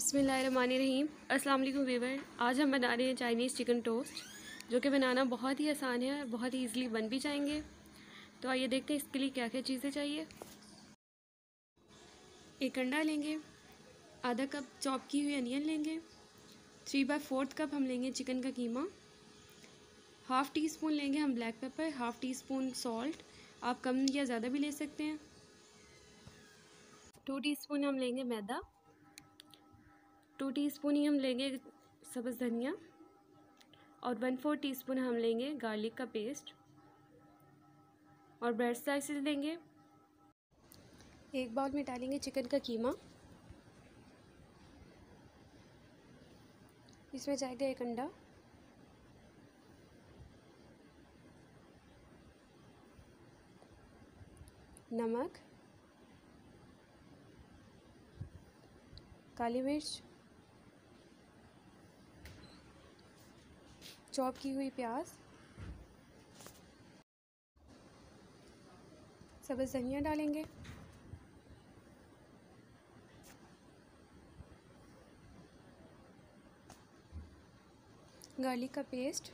बिस्मिल्लाहिर्रहमानिर्रहीम। अस्सलाम वालेकुम व्यूअर। आज हम बना रहे हैं चाइनीज़ चिकन टोस्ट, जो कि बनाना बहुत ही आसान है और बहुत ही ईज़िली बन भी जाएंगे। तो आइए देखते हैं इसके लिए क्या क्या चीज़ें चाहिए। एक अंडा लेंगे, आधा कप चॉप की हुई अनियन लेंगे, 3/4 कप हम लेंगे चिकन का कीमा, हाफ़ टी स्पून लेंगे हम black pepper, half teaspoon salt, आप कम या ज़्यादा भी ले सकते हैं, 2 टीस्पून हम लेंगे मैदा, 2 टीस्पून ही हम लेंगे सब्ज़ धनिया और 1/4 टीस्पून हम लेंगे गार्लिक का पेस्ट और ब्रेड स्लाइसेस लेंगे। एक बाउल में डालेंगे चिकन का कीमा, इसमें जाएगा एक अंडा, नमक, काली मिर्च, चॉप की हुई प्याज, सब्ज़ धनिया डालेंगे, गार्लिक का पेस्ट,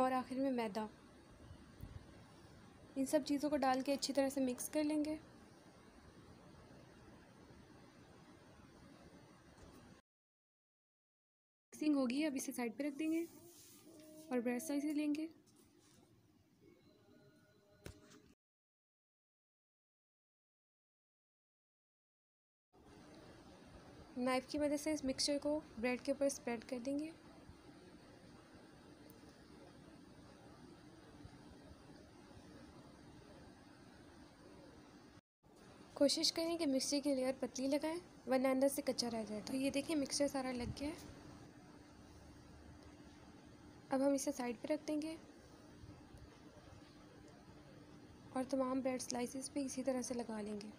और आखिर में मैदा। इन सब चीज़ों को डाल के अच्छी तरह से मिक्स कर लेंगे। मिक्सिंग होगी, अब इसे साइड पे रख देंगे और ब्रेड स्लाइसेस लेंगे। नाइफ़ की मदद से इस मिक्सचर को ब्रेड के ऊपर स्प्रेड कर देंगे। कोशिश करें कि मिक्सचर की लेयर पतली लगाएं, वरना अंदर से कच्चा रह जाए। तो ये देखिए मिक्सचर सारा लग गया है। अब हम इसे साइड पे रख देंगे और तमाम ब्रेड स्लाइसेस पे इसी तरह से लगा लेंगे।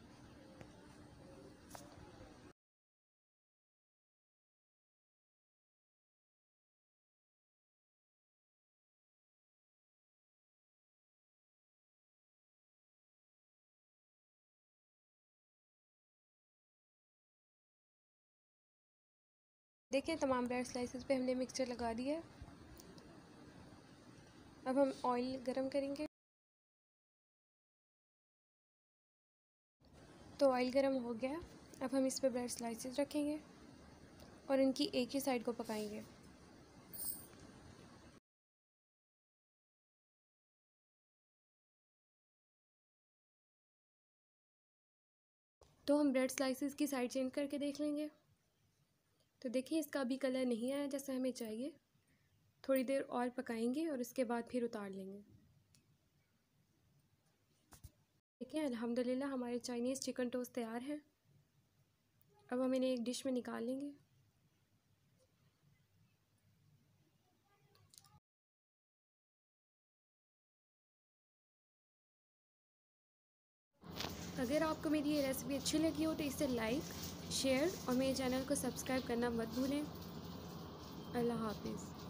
देखिए तमाम ब्रेड स्लाइसेस पे हमने मिक्सचर लगा दिया है। अब हम ऑयल गरम करेंगे। तो ऑयल गरम हो गया, अब हम इस पे ब्रेड स्लाइसेस रखेंगे और इनकी एक ही साइड को पकाएंगे। तो हम ब्रेड स्लाइसेस की साइड चेंज करके देख लेंगे। तो देखिए इसका अभी कलर नहीं आया जैसा हमें चाहिए। थोड़ी देर और पकाएंगे और उसके बाद फिर उतार लेंगे। देखिए अल्हम्दुलिल्लाह हमारे चाइनीज़ चिकन टोस्ट तैयार है। अब हम इन्हें एक डिश में निकाल लेंगे। अगर आपको मेरी ये रेसिपी अच्छी लगी हो तो इसे लाइक, शेयर और मेरे चैनल को सब्सक्राइब करना मत भूलें। अल्लाह हाफ़िज़।